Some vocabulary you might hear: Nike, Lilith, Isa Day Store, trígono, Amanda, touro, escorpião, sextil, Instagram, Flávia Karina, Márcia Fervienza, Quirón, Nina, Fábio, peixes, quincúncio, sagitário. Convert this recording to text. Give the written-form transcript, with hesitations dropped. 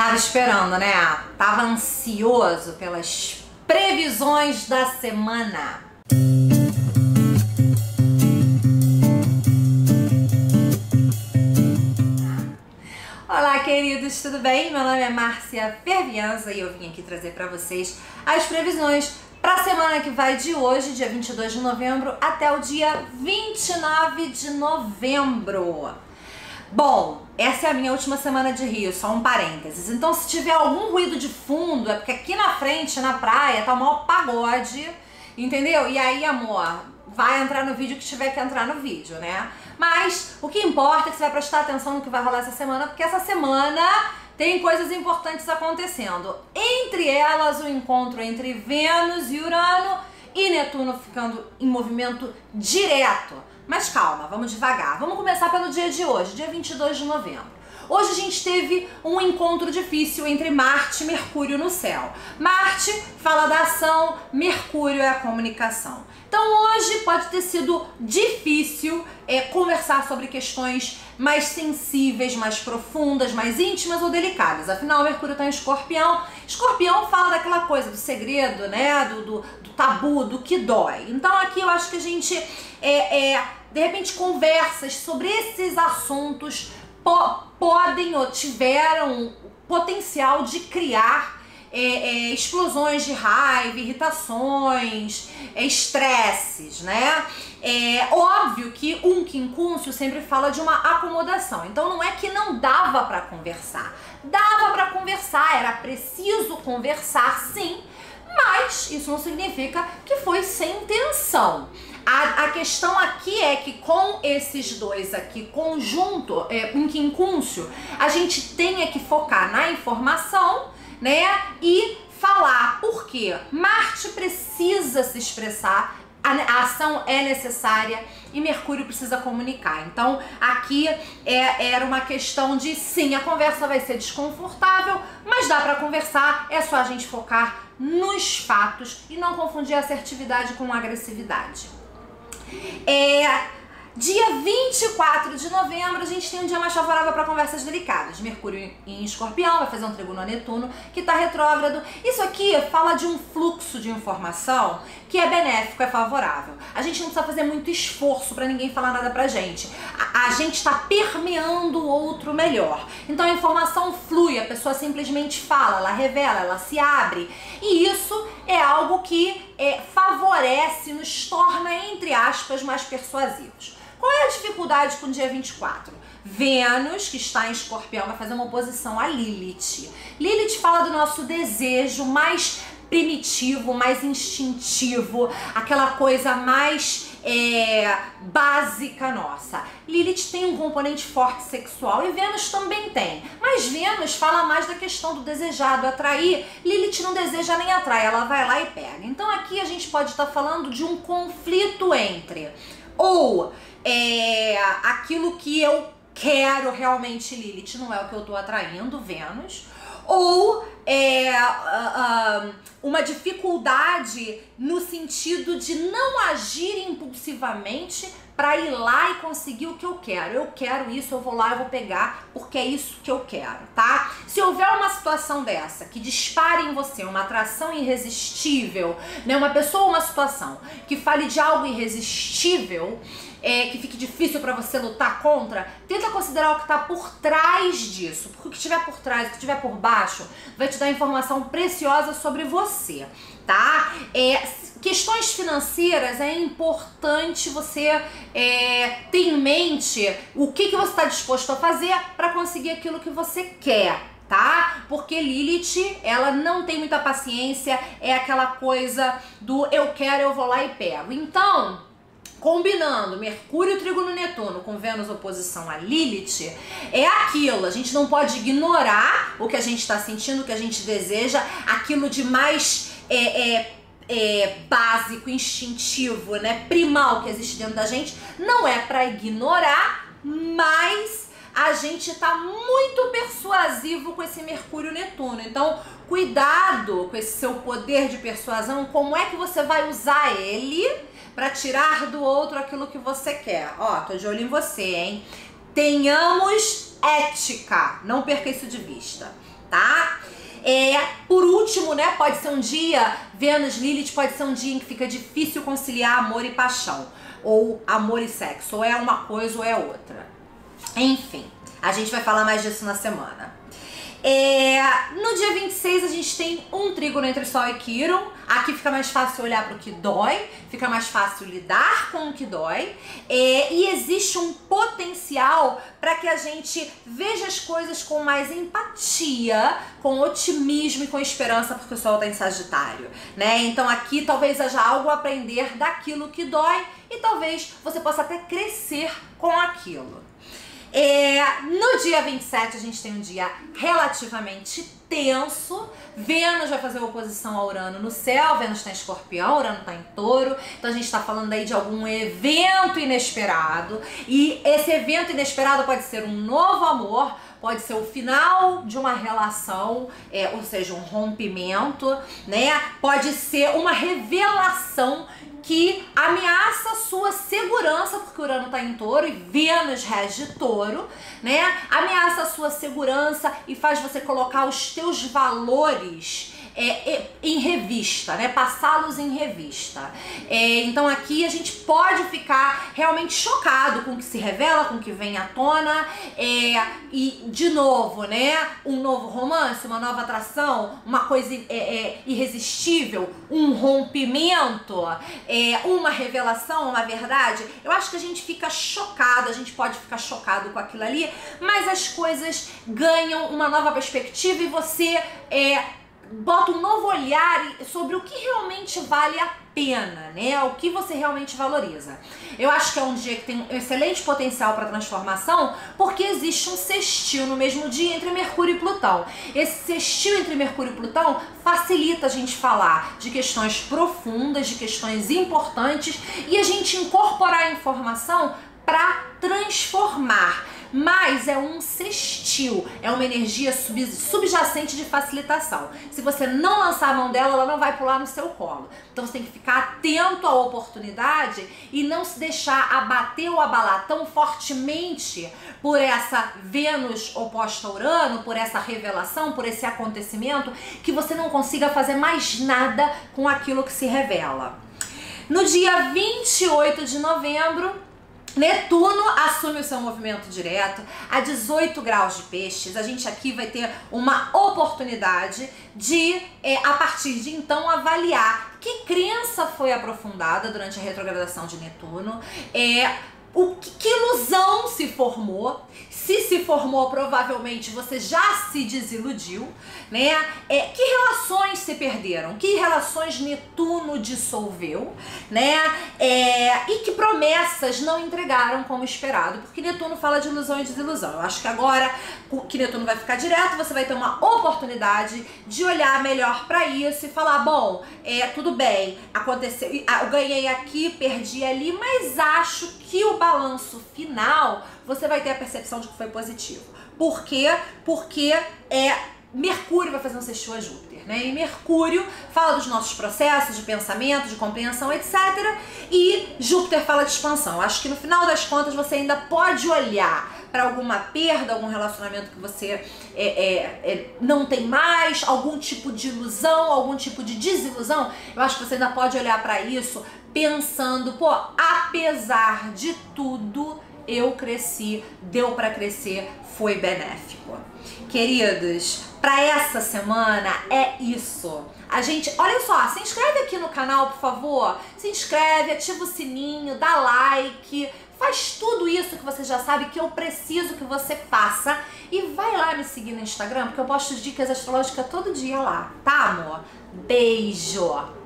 Tava esperando, né? Tava ansioso pelas previsões da semana. Olá, queridos, tudo bem? Meu nome é Márcia Fervienza e eu vim aqui trazer para vocês as previsões para a semana que vai de hoje, dia 22 de novembro, até o dia 29 de novembro. Bom, essa é a minha última semana de Rio, só um parênteses. Então, se tiver algum ruído de fundo, é porque aqui na frente, na praia, tá o maior pagode, entendeu? E aí, amor, vai entrar no vídeo que tiver que entrar no vídeo, né? Mas o que importa é que você vai prestar atenção no que vai rolar essa semana, porque essa semana tem coisas importantes acontecendo. Entre elas, o encontro entre Vênus e Urano e Netuno ficando em movimento direto. Mas calma, vamos devagar. Vamos começar pelo dia de hoje, dia 22 de novembro. Hoje a gente teve um encontro difícil entre Marte e Mercúrio no céu. Marte fala da ação, Mercúrio é a comunicação. Então hoje pode ter sido difícil conversar sobre questões mais sensíveis, mais profundas, mais íntimas ou delicadas. Afinal, Mercúrio está em Escorpião. Escorpião fala daquela coisa do segredo, né? Do tabu, do que dói. Então aqui eu acho que a gente, de repente, conversas sobre esses assuntos podem ou tiveram potencial de criar explosões de raiva, irritações, estresses, né? É óbvio que um quincúncio sempre fala de uma acomodação, então não é que não dava pra conversar. Dava pra conversar, era preciso conversar sim, mas isso não significa que foi sem tensão. A questão aqui é que com esses dois aqui, conjunto, um quincúncio, a gente tem que focar na informação, né, e falar. Por quê? Marte precisa se expressar, a ação é necessária e Mercúrio precisa comunicar. Então aqui era uma questão de sim, a conversa vai ser desconfortável, mas dá pra conversar, é só a gente focar nos fatos e não confundir a assertividade com agressividade. Dia 24 de novembro a gente tem um dia mais favorável para conversas delicadas. Mercúrio em Escorpião vai fazer um trigono a Netuno, que está retrógrado. Isso aqui fala de um fluxo de informação que é benéfico, é favorável. A gente não precisa fazer muito esforço para ninguém falar nada pra gente. A gente está permeando o outro melhor. Então a informação flui, a pessoa simplesmente fala, ela revela, ela se abre. E isso é algo que favorece, nos torna, entre aspas, mais persuasivos. Qual é a dificuldade com o dia 24? Vênus, que está em Escorpião, vai fazer uma oposição a Lilith. Lilith fala do nosso desejo mais primitivo, mais instintivo, aquela coisa mais básica nossa. Lilith tem um componente forte sexual e Vênus também tem, mas Vênus fala mais da questão do desejado, atrair. Lilith não deseja nem atrai, ela vai lá e pega. Então aqui a gente pode estar falando de um conflito entre ou aquilo que eu quero realmente, Lilith, não é o que eu tô atraindo, Vênus, ou uma dificuldade no sentido de não agir impulsivamente para ir lá e conseguir o que eu quero. Eu quero isso, eu vou lá, eu vou pegar, porque é isso que eu quero, tá? Se houver uma situação dessa que dispare em você uma atração irresistível, né, uma pessoa ou uma situação que fale de algo irresistível, que fique difícil para você lutar contra, tenta considerar o que está por trás disso, porque o que tiver por trás, o que tiver por baixo, vai te dar informação preciosa sobre você, tá? Questões financeiras, é importante você ter em mente o que você está disposto a fazer para conseguir aquilo que você quer, tá? Porque Lilith, ela não tem muita paciência, é aquela coisa do eu quero, eu vou lá e pego. Então, combinando Mercúrio, trigono Netuno com Vênus oposição a Lilith, é aquilo, a gente não pode ignorar o que a gente está sentindo, o que a gente deseja, aquilo de mais básico, instintivo, né, primal que existe dentro da gente, não é para ignorar, mas a gente tá muito persuasivo com esse Mercúrio Netuno. Então, cuidado com esse seu poder de persuasão, como é que você vai usar ele para tirar do outro aquilo que você quer. Ó, tô de olho em você, hein? Tenhamos ética, não perca isso de vista. tá? Por último, né, pode ser um dia, Vênus, Lilith, pode ser um dia em que fica difícil conciliar amor e paixão, ou amor e sexo, ou é uma coisa ou é outra. Enfim, a gente vai falar mais disso na semana. No dia 26 a gente tem um trígono entre Sol e Quirón. Aqui fica mais fácil olhar para o que dói, fica mais fácil lidar com o que dói, e existe um potencial para que a gente veja as coisas com mais empatia, com otimismo e com esperança, porque o Sol está em Sagitário, né? Então aqui talvez haja algo a aprender daquilo que dói e talvez você possa até crescer com aquilo. No dia 27 a gente tem um dia relativamente tenso. Vênus vai fazer oposição a Urano no céu. Vênus está em Escorpião, Urano está em Touro. Então a gente está falando aí de algum evento inesperado. E esse evento inesperado pode ser um novo amor, pode ser o final de uma relação, ou seja, um rompimento, né? Pode ser uma revelação que ameaça a sua segurança, porque Urano está em Touro e Vênus rege Touro, né? Ameaça a sua segurança e faz você colocar os teus valores em revista, né? Passá-los em revista. Então aqui a gente pode ficar realmente chocado com o que se revela, com o que vem à tona, e de novo, né? Um novo romance, uma nova atração, uma coisa irresistível, um rompimento, uma revelação, uma verdade. Eu acho que a gente fica chocado, a gente pode ficar chocado com aquilo ali, mas as coisas ganham uma nova perspectiva e você bota um novo olhar sobre o que realmente vale a pena, né? O que você realmente valoriza. Eu acho que é um dia que tem um excelente potencial para transformação, porque existe um sextil no mesmo dia entre Mercúrio e Plutão. Esse sextil entre Mercúrio e Plutão facilita a gente falar de questões profundas, de questões importantes, e a gente incorporar a informação para transformar. Mas é um sextil, é uma energia subjacente de facilitação. Se você não lançar a mão dela, ela não vai pular no seu colo. Então você tem que ficar atento à oportunidade e não se deixar abater ou abalar tão fortemente por essa Vênus oposta a Urano, por essa revelação, por esse acontecimento, que você não consiga fazer mais nada com aquilo que se revela. No dia 28 de novembro, Netuno assume o seu movimento direto a 18 graus de peixes. A gente aqui vai ter uma oportunidade de, a partir de então, avaliar que crença foi aprofundada durante a retrogradação de Netuno, que ilusão se formou. Se formou, provavelmente você já se desiludiu, né? Que relações se perderam? Que relações Netuno dissolveu, né? E que promessas não entregaram como esperado? Porque Netuno fala de ilusão e desilusão. Eu acho que agora que Netuno vai ficar direto, você vai ter uma oportunidade de olhar melhor para isso e falar, bom, tudo bem, aconteceu, eu ganhei aqui, perdi ali, mas acho que o balanço final, você vai ter a percepção de que foi positivo. Por quê? Porque Mercúrio vai fazer um sextil a Júpiter, né? E Mercúrio fala dos nossos processos de pensamento, de compreensão, etc. E Júpiter fala de expansão. Acho que no final das contas você ainda pode olhar para alguma perda, algum relacionamento que você não tem mais, algum tipo de ilusão, algum tipo de desilusão. Eu acho que você ainda pode olhar para isso pensando, pô, apesar de tudo, eu cresci, deu para crescer, foi benéfico. Queridos, para essa semana é isso. A gente, olha só, se inscreve aqui no canal, por favor. Se inscreve, ativa o sininho, dá like, faz tudo isso que você já sabe que eu preciso que você faça. E vai lá me seguir no Instagram, porque eu posto dicas astrológicas todo dia lá, tá, amor? Beijo!